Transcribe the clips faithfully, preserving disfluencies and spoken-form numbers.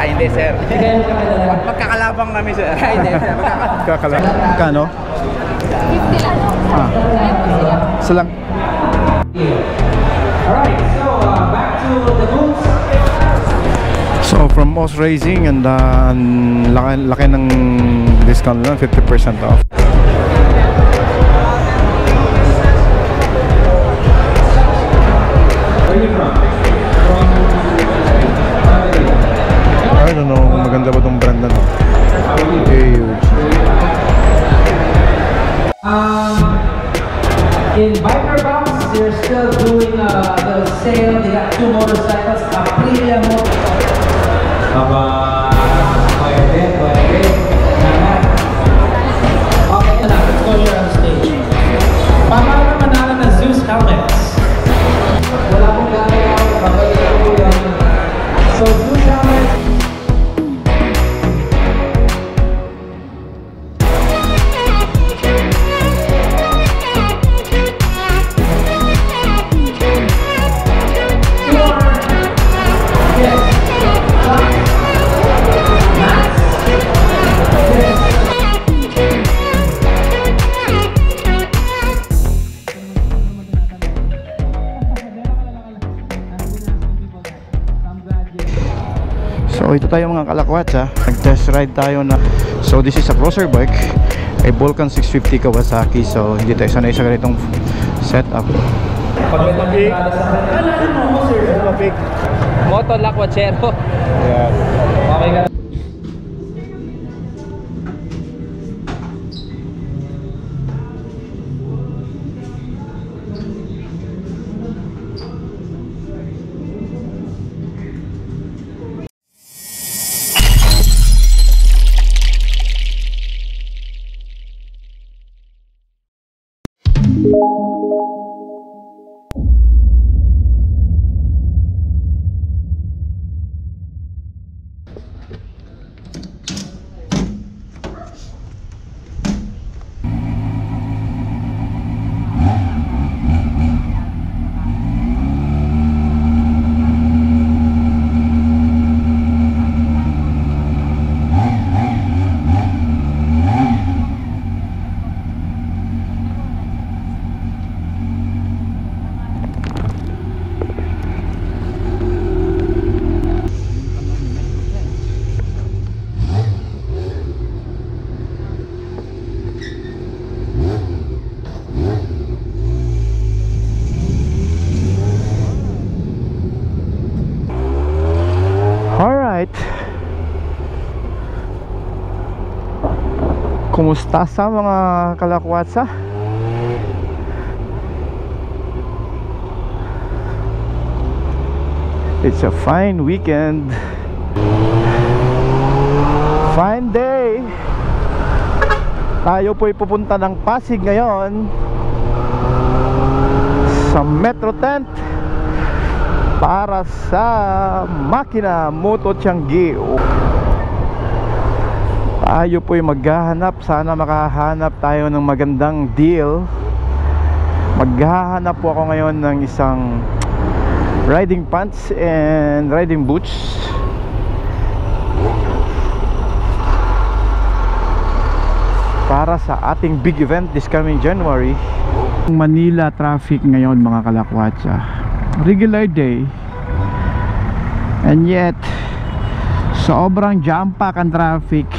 Ay, hindi sir. Magkakalabang kami sir. Ay, hindi sir. Magkakalabang. Kano? fifty lang. Ah. Salang. Alright, so back to the booth. So from Oz Racing, and uh, laki, laki ng discount na, fifty percent off. I don't know kung maganda ba itong brand na ito. Huge. Um, in Biker Box, they're still doing uh, the sale. They got two motorcycles, Aprilia motorcycles. Aba, pwede, pwede. Okay na lang, exposure on stage. Paano na manalo ng Zeus helmets? Wala akong gagawin ako, pabalik ko yun. So, Zeus helmets. So ito tayo mga kalakwat ha, nag-test ride tayo na. So this is a crosser bike, a Vulcan six fifty Kawasaki. So hindi tayo sanay sa ganitong setup. Pag may topic, alain mo sir, topic Moto Lakwachero. Ayan. Okay ka. Kumusta sa mga kalakwatsa? It's a fine weekend. Fine day. Tayo po'y pupunta ng Pasig ngayon sa Metrotent para sa makina Moto Tiangge. Tayo po'y maghahanap, sana makahanap tayo ng magandang deal. Maghahanap po ako ngayon ng isang riding pants and riding boots. Para sa ating big event this coming January. Manila traffic ngayon mga kalakwatsa. Regular day. And yet, sobrang jam-pack ang traffic.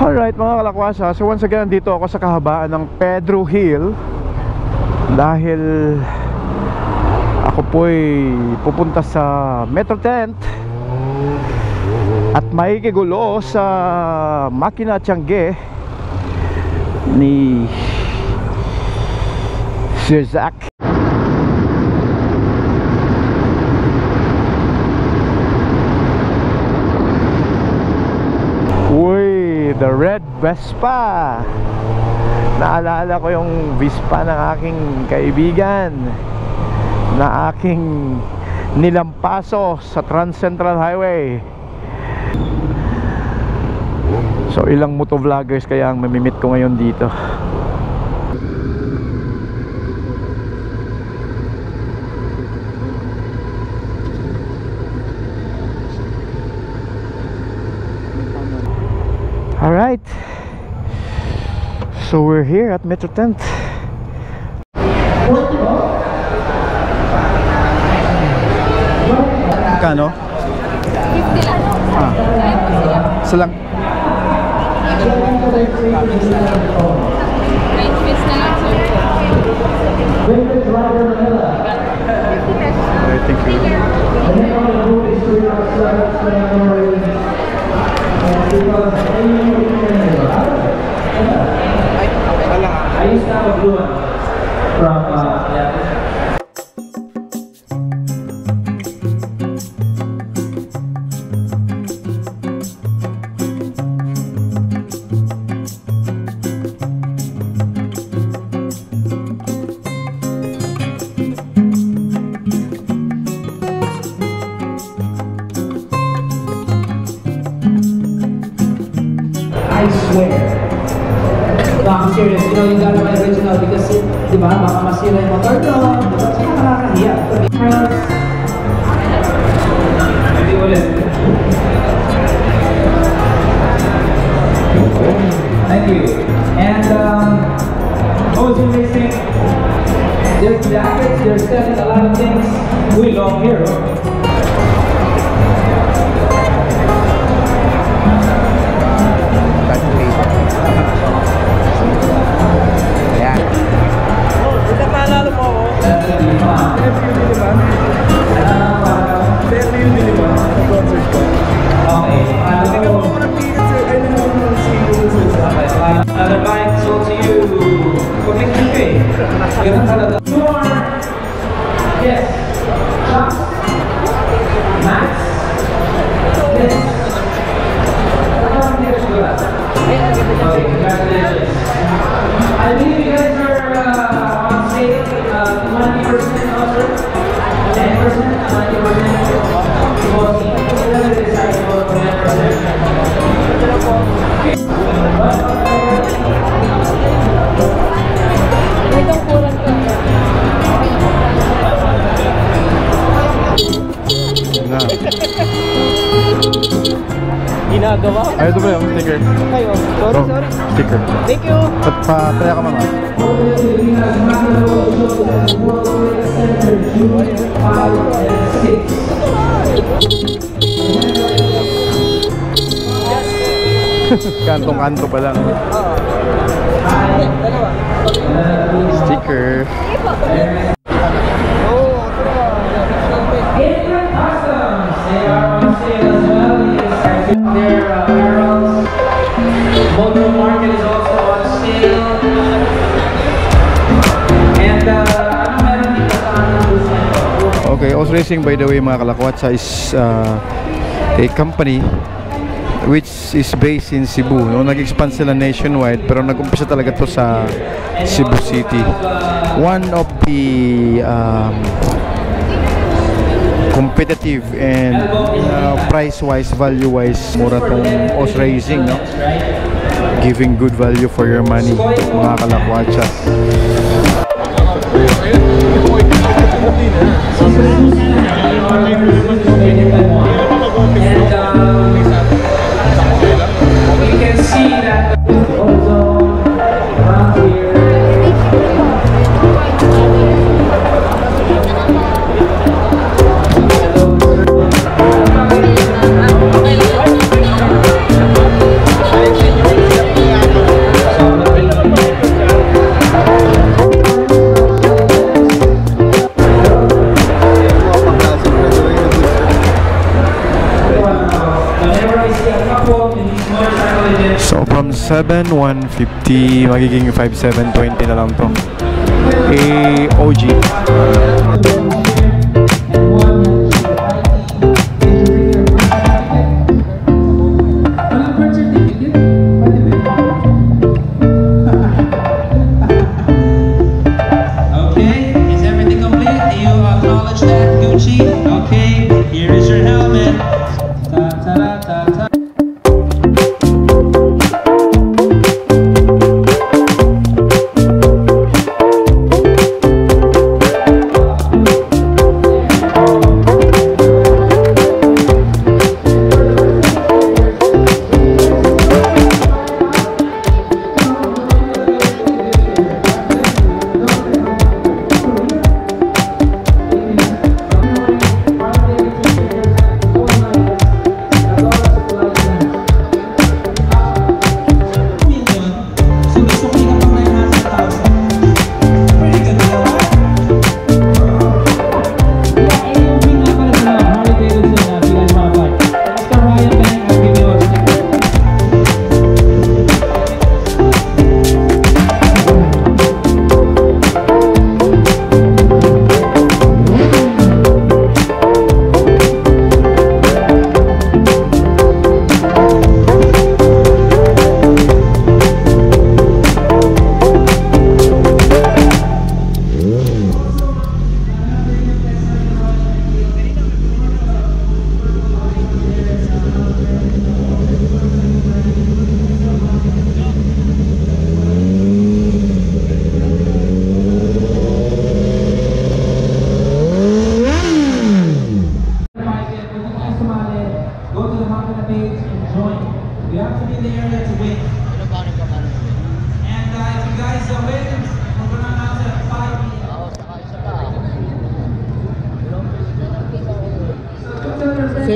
Alright mga kalakwasa, so once again dito ako sa kahabaan ng Pedro Hill dahil ako po'y pupunta sa Metrotent at maikigulo sa makina Tiangge ni Sir Zach. The red Vespa. Naalala ko yung Vespa ng aking kaibigan na aking nilampaso sa Transcentral Highway. So ilang motovloggers kaya ang mamimit ko ngayon dito. So we're here at Metrotent. Kano? Ah. Salang. Okay, thank you. I used to have a blue one from uh, yeah. Thank you. And um, Oz Racing, there's jackets, there's selling a lot of things. We long here. Ayun ba yung sticker? Ayun. Sorry, oh, sorry. Sticker. Thank you. At pataya ka mama. Kantong-kanto pa lang. Sticker. Motor market is also on sale. And uh, okay, Oz Racing, by the way, mga kalakwatsa, is uh, a company which is based in Cebu. No, nag-expand sila nationwide, pero nag-umpisa talaga to sa Cebu City. One of the um, competitive and uh, price-wise, value-wise, mura tong Oz Racing, no? Giving good value for your money, mga kalakwatsa. And um, we can see that also around here. seven one fifty magiging five seven twenty na lang to. Eh, O G.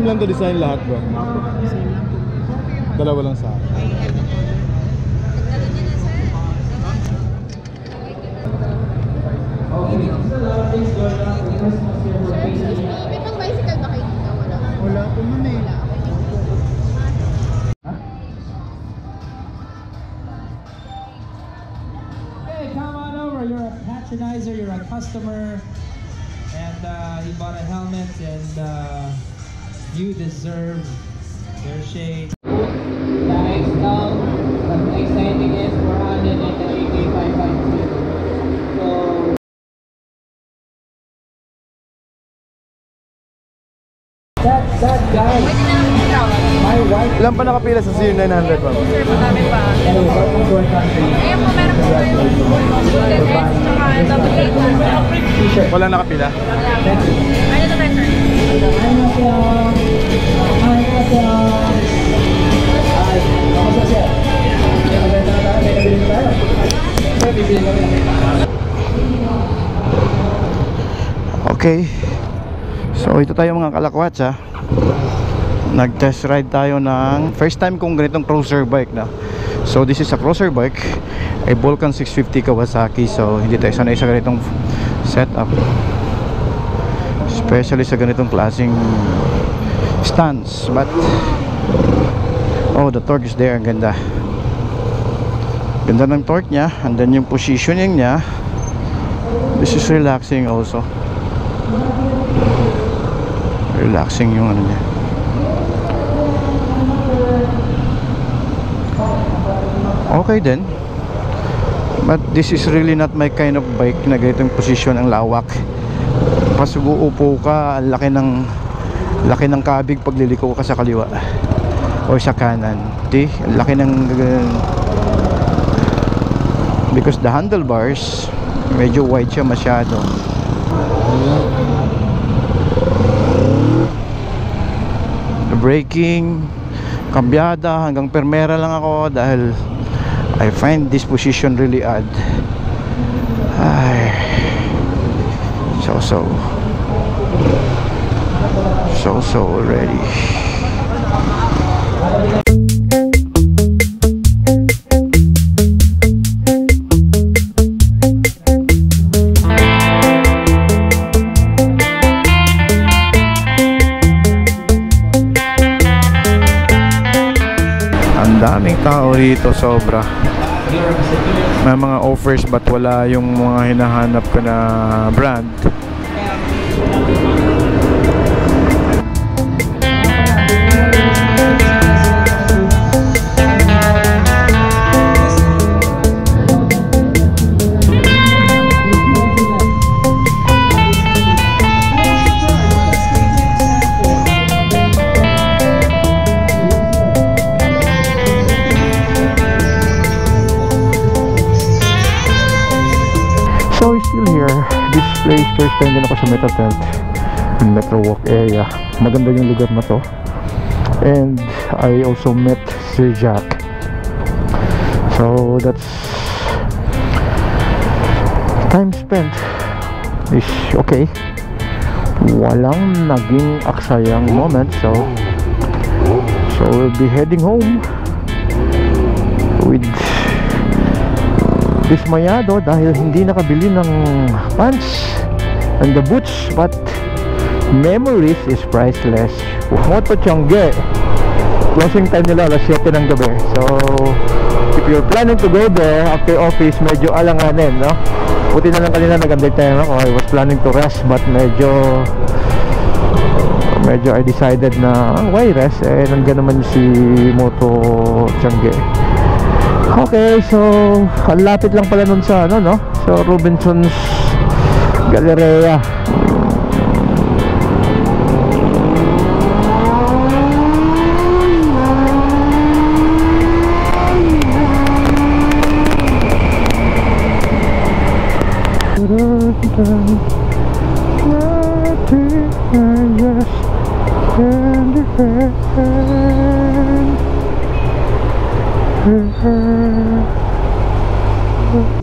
Same lang to design lahat bro? Same lang. Dalawa lang sa akin. May pang bicycle ba kayo dito? Wala. Wala po nun eh. Hey, come on over. You're a patronizer, you're a customer. And uh, he bought a helmet, and uh, you deserve their shade. The next count, the exciting is four hundred eighty-five point five. So... That, that guy, my wife... Ilan pa nakapila sa C nine hundred, ma'am? Sir, madami pa. Ayan po, meron po kayo. Walang nakapila? Wala. Ano na record? Ano na siya? Ano na siya? Ano na siya? May nabilin tayo. May bibilin kami na. Okay. So ito tayo mga kalakwats ha. Nag test ride tayo ng first time kong ganitong cruiser bike na. So this is a cruiser bike, a Vulcan six fifty Kawasaki. So hindi tayo sanay sa ganitong setup, especially sa ganitong klaseng stance. But oh, the torque is there. Ang ganda. Ganda ng torque nya. And then yung positioning nya. This is relaxing also. Relaxing yung ano niya. Okay din. But this is really not my kind of bike na ganitong position, ang lawak. Pasubo-upo ka, laki ng laki ng kabig pagliliko ka sa kaliwa o sa kanan. Di, laki ng uh, because the handlebars medyo wide siya masyado. Braking, kambyada, hanggang permera lang ako dahil I find this position really odd. Ay, so so so so already. Daming tao dito, sobra. May mga offers but wala yung mga hinahanap ko na brand. So still here, this place, first time din ako sa Metrotent Metro Walk area. Maganda yung lugar na to. And I also met Sir Zach. So that's time spent is okay. Walang naging aksayang moment. So So we'll be heading home with dismayado dahil hindi nakabili ng pants and the boots, but memories is priceless. MOTO TIANGGE, closing time nila alas siyete ng gabi. So if you're planning to go there after office, medyo alanganin, no? Buti na lang kanina nag-undertime ako. I was planning to rest but medyo medyo I decided na why rest, eh nandiyan naman si MOTO TIANGGE. Okay, so ang lapit lang pala nun sa ano, no? So Robinsons Galleria. Her, her, her.